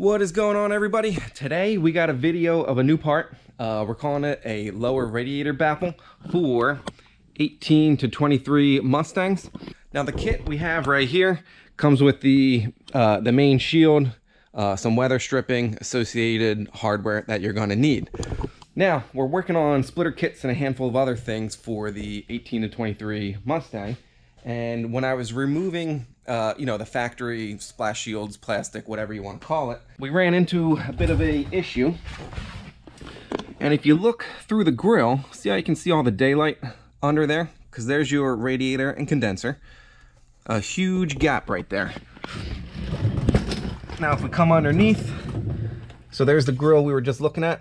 What is going on, everybody? Today we got a video of a new part. We're calling it a lower radiator baffle for 18 to 23 Mustangs. Now the kit we have right here comes with the main shield, some weather stripping, associated hardware that you're going to need. Now we're working on splitter kits and a handful of other things for the 18 to 23 Mustang. And when I was removing, you know, the factory splash shields, plastic, whatever you want to call it, we ran into a bit of a issue. And if you look through the grill, see how you can see all the daylight under there? Because there's your radiator and condenser. A huge gap right there. Now if we come underneath, so there's the grill we were just looking at.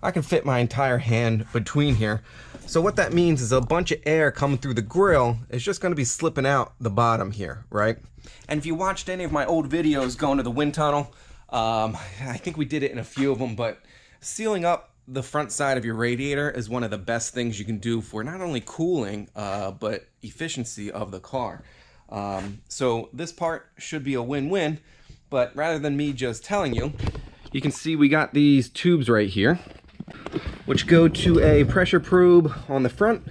I can fit my entire hand between here. So what that means is a bunch of air coming through the grill is just going to be slipping out the bottom here, right? And if you watched any of my old videos going to the wind tunnel, I think we did it in a few of them, but sealing up the front side of your radiator is one of the best things you can do for not only cooling, but efficiency of the car. So this part should be a win-win, but rather than me just telling you, you can see we got these tubes right here, which go to a pressure probe on the front.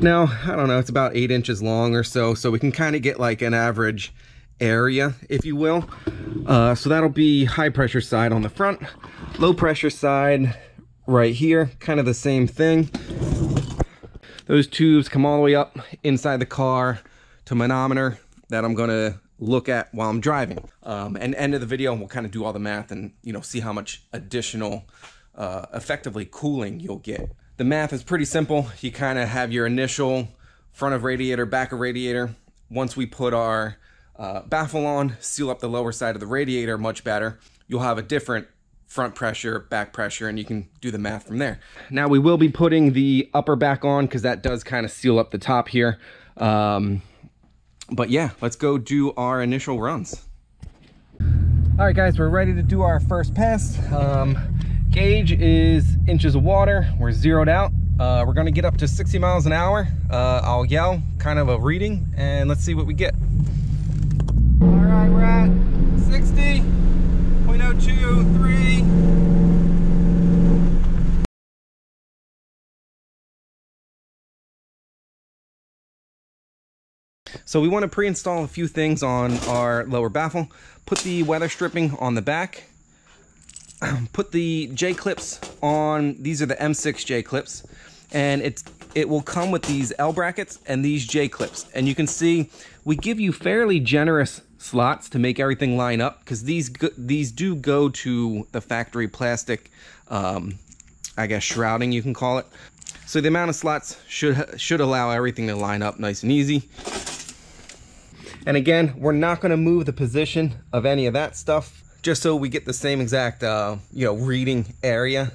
Now, I don't know, it's about 8 inches long or so, so we can kind of get like an average area, if you will. So that'll be high pressure side on the front, low pressure side right here, kind of the same thing. Those tubes come all the way up inside the car to manometer that I'm gonna look at while I'm driving. And end of the video, we'll kind of do all the math and, you know, see how much additional effectively cooling you'll get. The math is pretty simple. You kind of have your initial front of radiator, back of radiator. Once we put our baffle on, seal up the lower side of the radiator much better, you'll have a different front pressure, back pressure, and you can do the math from there. Now we will be putting the upper back on because that does kind of seal up the top here. But yeah, let's go do our initial runs. All right, guys, we're ready to do our first pass. Gauge is inches of water. We're zeroed out. We're gonna get up to 60 miles an hour. I'll yell kind of a reading and let's see what we get. All right, we're at 60.023. So we want to pre-install a few things on our lower baffle. Put the weather stripping on the back. Put the J clips on. These are the M6 J clips, and it will come with these L brackets and these J clips. And you can see we give you fairly generous slots to make everything line up because these do go to the factory plastic, I guess shrouding you can call it. So the amount of slots should allow everything to line up nice and easy. And again, we're not going to move the position of any of that stuff, just so we get the same exact, you know, reading area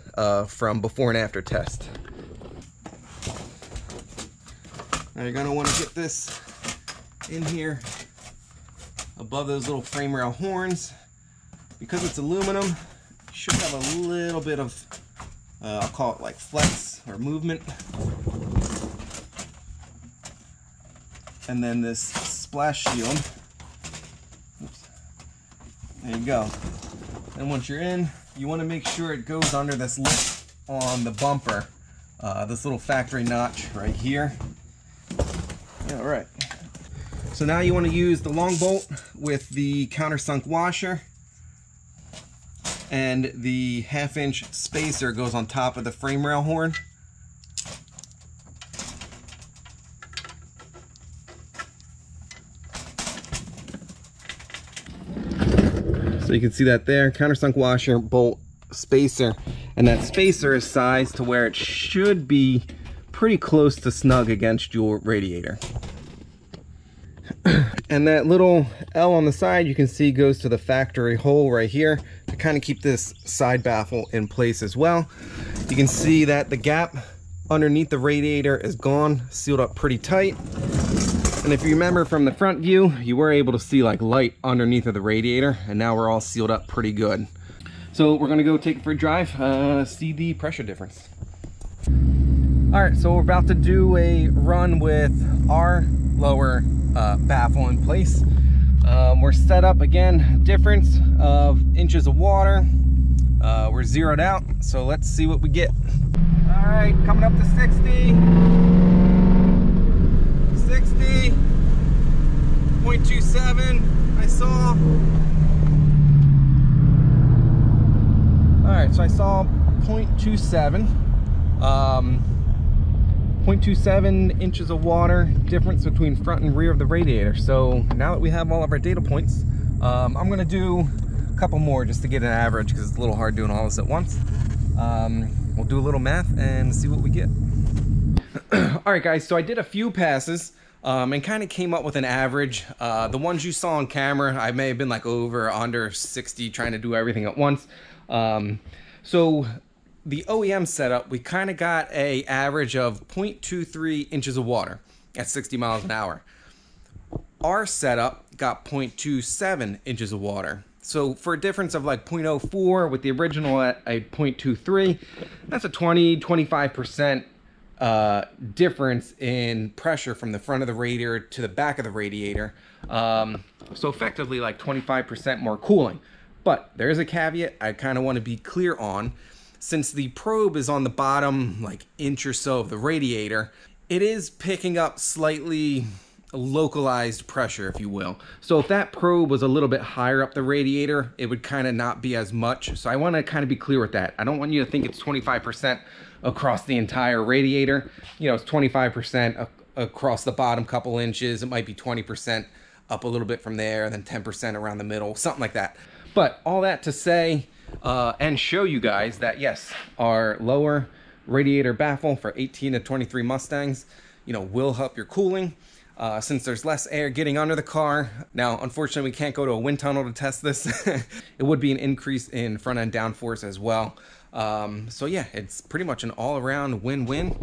from before and after test. Now you're gonna wanna get this in here above those little frame rail horns. Because it's aluminum, you should have a little bit of, I'll call it like flex or movement. And then this splash shield. There you go. And once you're in, you want to make sure it goes under this lip on the bumper, this little factory notch right here. All right. So now you want to use the long bolt with the countersunk washer, and the 1/2 inch spacer goes on top of the frame rail horn. So you can see that there, countersunk washer, bolt, spacer, and that spacer is sized to where it should be pretty close to snug against your radiator. And that little L on the side, you can see, goes to the factory hole right here to kind of keep this side baffle in place as well. You can see that the gap underneath the radiator is gone, sealed up pretty tight. And if you remember from the front view, you were able to see like light underneath of the radiator, and now we're all sealed up pretty good. So we're gonna go take it for a drive, see the pressure difference. All right, so we're about to do a run with our lower baffle in place. We're set up again, difference of inches of water. We're zeroed out, so let's see what we get. All right, coming up to 60, 0.27 I saw. All right, so I saw 0.27. 0.27 inches of water difference between front and rear of the radiator. So now that we have all of our data points, I'm gonna do a couple more just to get an average because it's a little hard doing all this at once. We'll do a little math and see what we get. All right, guys, so I did a few passes and kind of came up with an average. The ones you saw on camera, I may have been like over, under 60, trying to do everything at once. So the OEM setup, we kind of got a average of 0.23 inches of water at 60 miles an hour. Our setup got 0.27 inches of water. So for a difference of like 0.04 with the original at a 0.23, that's a 20–25% difference in pressure from the front of the radiator to the back of the radiator. So effectively like 25% more cooling. But there is a caveat I kind of want to be clear on. Since the probe is on the bottom like inch or so of the radiator, it is picking up slightly localized pressure, if you will. So if that probe was a little bit higher up the radiator, it would kind of not be as much. So I want to kind of be clear with that. I don't want you to think it's 25% across the entire radiator. You know, it's 25% across the bottom couple inches. It might be 20% up a little bit from there, then 10% around the middle, something like that. But all that to say and show you guys that, yes, our lower radiator baffle for 18 to 23 Mustangs, you know, will help your cooling. Since there's less air getting under the car. Now, unfortunately, we can't go to a wind tunnel to test this. It would be an increase in front end downforce as well. So yeah, it's pretty much an all around win-win.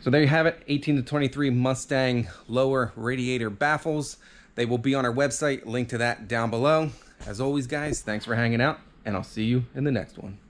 So there you have it, 18 to 23 Mustang lower radiator baffles. They will be on our website, link to that down below. As always, guys, thanks for hanging out, and I'll see you in the next one.